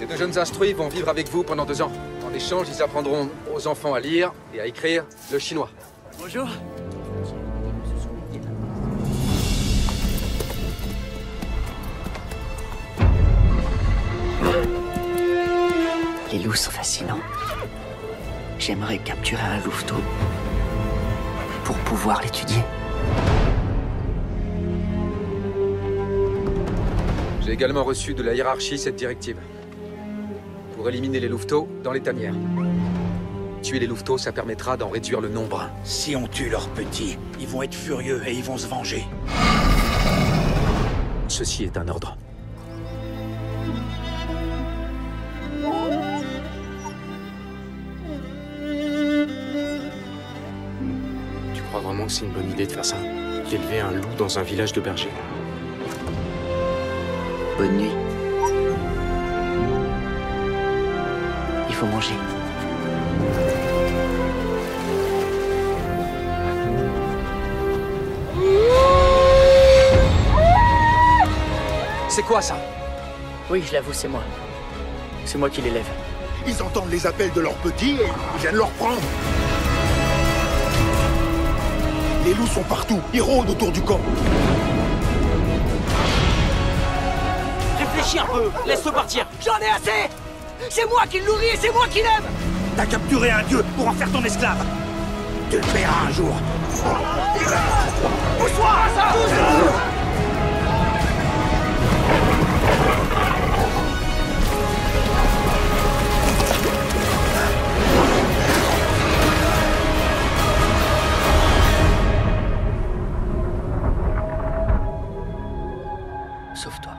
Ces deux jeunes instruits vont vivre avec vous pendant 2 ans. En échange, ils apprendront aux enfants à lire et à écrire le chinois. Bonjour. Les loups sont fascinants. J'aimerais capturer un louveteau pour pouvoir l'étudier. J'ai également reçu de la hiérarchie cette directive. Pour éliminer les louveteaux dans les tanières. Tuer les louveteaux, ça permettra d'en réduire le nombre. Si on tue leurs petits, ils vont être furieux et ils vont se venger. Ceci est un ordre. Tu crois vraiment que c'est une bonne idée de faire ça? D'élever un loup dans un village de bergers? Bonne nuit. Il faut manger. C'est quoi ça? Oui, je l'avoue, c'est moi. C'est moi qui l'élève. Ils entendent les appels de leurs petits et ils viennent leur prendre. Les loups sont partout, ils rôdent autour du camp. Réfléchis un peu, laisse-le partir. J'en ai assez. C'est moi qui le nourris et c'est moi qui l'aime. T'as capturé un dieu pour en faire ton esclave. Tu le paieras un jour. Pousse-toi, ça pousse. Sauf toi.